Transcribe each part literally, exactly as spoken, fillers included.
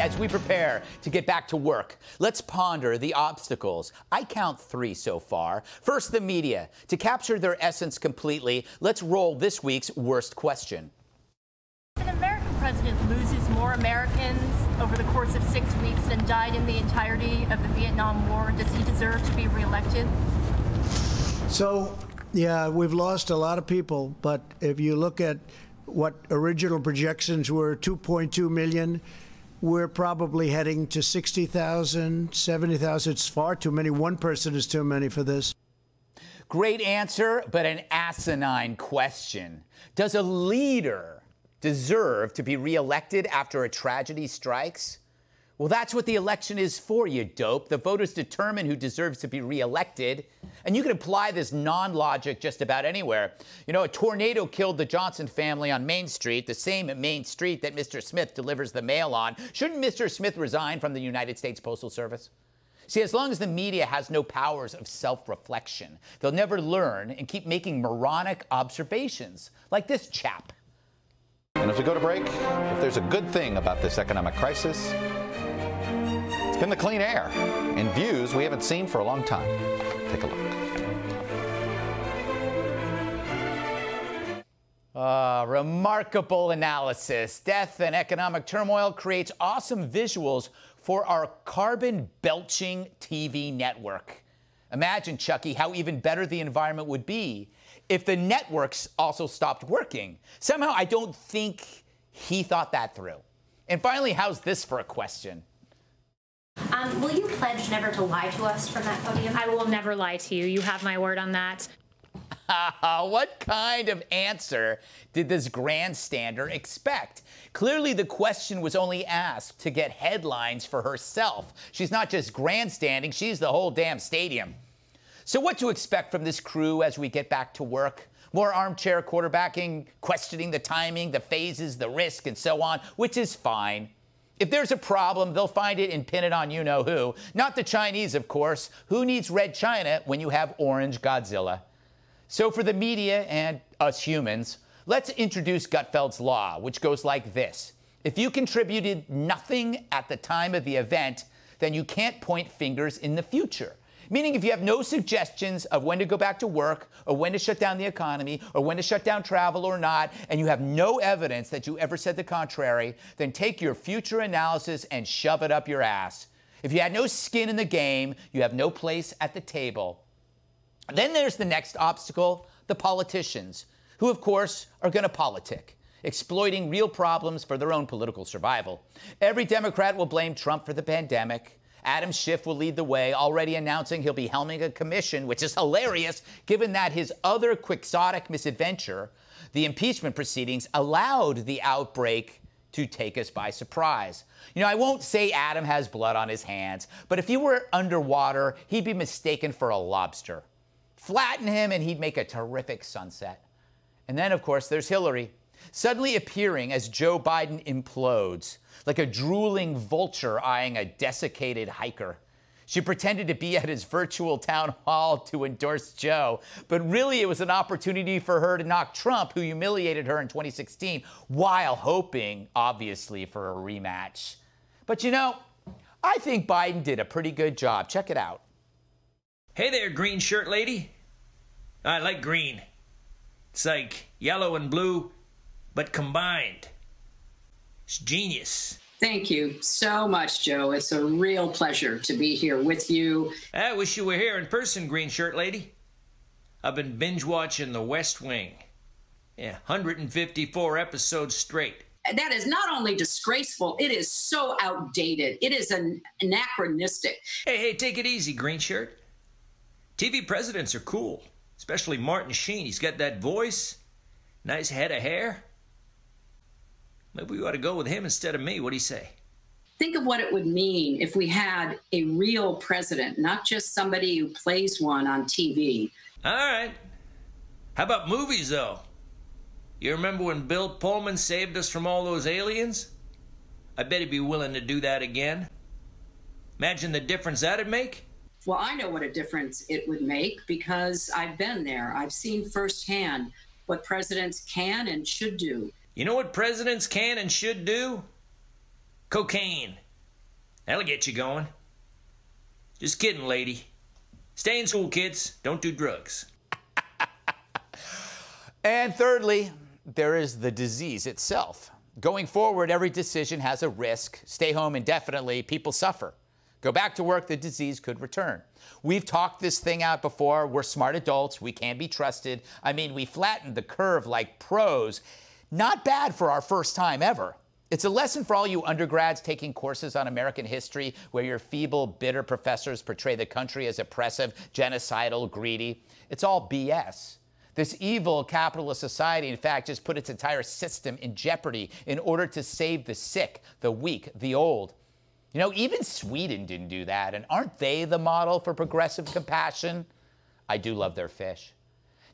as we prepare to get back to work, let's ponder the obstacles. I count three so far. First, the media. To capture their essence completely, let's roll this week's worst question. An American president loses more Americans over the course of six weeks than died in the entirety of the Vietnam War. Does he deserve to be reelected? So, yeah, we've lost a lot of people, but if you look at what original projections were, two point two million, we're probably heading to sixty thousand, seventy thousand. It's far too many. One person is too many for this. Great answer, but an asinine question. Does a leader deserve to be reelected after a tragedy strikes? Well, that's what the election is for, you dope. The voters determine who deserves to be reelected. And you can apply this non-logic just about anywhere. You know, a tornado killed the Johnson family on Main Street, the same Main Street that Mister Smith delivers the mail on. Shouldn't Mister Smith resign from the United States Postal Service? See, as long as the media has no powers of self-reflection, they'll never learn and keep making moronic observations like this chap. And if we go to break, if there's a good thing about this economic crisis, in the clean air and views we haven't seen for a long time. Take a look. Uh, remarkable analysis. Death and economic turmoil creates awesome visuals for our carbon-belching T V network. Imagine, Chucky, how even better the environment would be if the networks also stopped working. Somehow, I don't think he thought that through. And finally, how's this for a question? Um, will you pledge never to lie to us from that podium? I will never lie to you. You have my word on that. What kind of answer did this grandstander expect? Clearly, the question was only asked to get headlines for herself. She's not just grandstanding. She's the whole damn stadium. So what to expect from this crew as we get back to work? More armchair quarterbacking, questioning the timing, the phases, the risk, and so on, which is fine. If there's a problem, they'll find it and pin it on you-know-who. Not the Chinese, of course. Who needs red China when you have orange Godzilla? So for the media and us humans, let's introduce Gutfeld's Law, which goes like this. If you contributed nothing at the time of the event, then you can't point fingers in the future. Meaning if you have no suggestions of when to go back to work or when to shut down the economy or when to shut down travel or not, and you have no evidence that you ever said the contrary, then take your future analysis and shove it up your ass. If you had no skin in the game, you have no place at the table. Then there's the next obstacle, the politicians, who, of course, are going to politic, exploiting real problems for their own political survival. Every Democrat will blame Trump for the pandemic. Adam Schiff will lead the way, already announcing he'll be helming a commission, which is hilarious, given that his other quixotic misadventure, the impeachment proceedings, allowed the outbreak to take us by surprise. You know, I won't say Adam has blood on his hands, but if he were underwater, he'd be mistaken for a lobster. Flatten him, and he'd make a terrific sunset. And then, of course, there's Hillary, suddenly appearing as Joe Biden implodes, like a drooling vulture eyeing a desiccated hiker. She pretended to be at his virtual town hall to endorse Joe, but really it was an opportunity for her to knock Trump, who humiliated her in twenty sixteen, while hoping, obviously, for a rematch. But you know, I think Biden did a pretty good job. Check it out. Hey there, green shirt lady. I like green. It's like yellow and blue, but combined. It's genius. Thank you so much, Joe. It's a real pleasure to be here with you. I wish you were here in person, green shirt lady. I've been binge watching The West Wing. Yeah, one hundred fifty-four episodes straight. That is not only disgraceful, it is so outdated. It is an anachronistic. Hey, hey, take it easy, green shirt. T V presidents are cool, especially Martin Sheen. He's got that voice, nice head of hair. Maybe we ought to go with him instead of me. What do you say? Think of what it would mean if we had a real president, not just somebody who plays one on T V. All right. How about movies, though? You remember when Bill Pullman saved us from all those aliens? I bet he'd be willing to do that again. Imagine the difference that'd make. Well, I know what a difference it would make because I've been there. I've seen firsthand what presidents can and should do. You know what presidents can and should do? Cocaine. That'll get you going. Just kidding, lady. Stay in school, kids. Don't do drugs. And thirdly, there is the disease itself. Going forward, every decision has a risk. Stay home indefinitely, people suffer. Go back to work, the disease could return. We've talked this thing out before. We're smart adults. We can be trusted. I mean, we flattened the curve like pros. Not bad for our first time ever. It's a lesson for all you undergrads taking courses on American history where your feeble, bitter professors portray the country as oppressive, genocidal, greedy. It's all B S. This evil capitalist society, in fact, has put its entire system in jeopardy in order to save the sick, the weak, the old. You know, even Sweden didn't do that, and aren't they the model for progressive compassion? I do love their fish.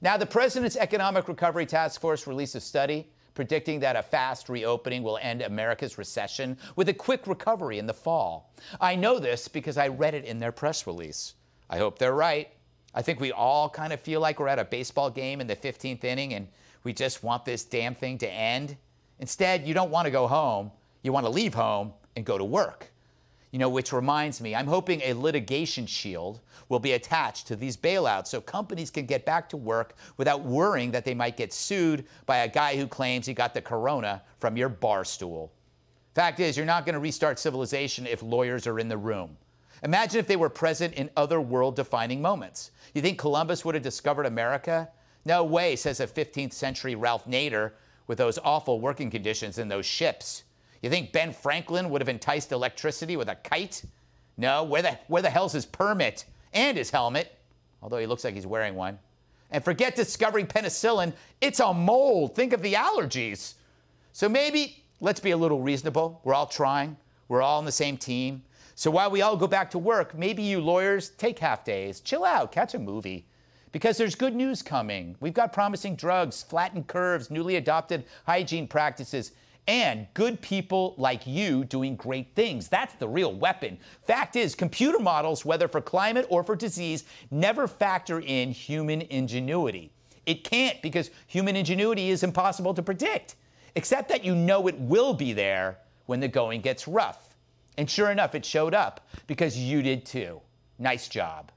Now, the president's Economic Recovery Task Force released a study predicting that a fast reopening will end America's recession with a quick recovery in the fall. I know this because I read it in their press release. I hope they're right. I think we all kind of feel like we're at a baseball game in the fifteenth inning and we just want this damn thing to end. Instead, you don't want to go home. You want to leave home and go to work. You know, which reminds me, I'm hoping a litigation shield will be attached to these bailouts so companies can get back to work without worrying that they might get sued by a guy who claims he got the corona from your bar stool. Fact is, you're not going to restart civilization if lawyers are in the room. Imagine if they were present in other world-defining moments. You think Columbus would have discovered America? No way, says a fifteenth century Ralph Nader with those awful working conditions in those ships. You think Ben Franklin would have enticed electricity with a kite? No, where the, where the hell's his permit and his helmet? Although he looks like he's wearing one. And forget discovering penicillin, it's a mold. Think of the allergies. So maybe let's be a little reasonable. We're all trying. We're all on the same team. So while we all go back to work, maybe you lawyers take half days, chill out, catch a movie. Because there's good news coming. We've got promising drugs, flattened curves, newly adopted hygiene practices, and good people like you doing great things. That's the real weapon. Fact is, computer models, whether for climate or for disease, never factor in human ingenuity. It can't, because human ingenuity is impossible to predict, except that you know it will be there when the going gets rough. And sure enough, it showed up because you did too. Nice job.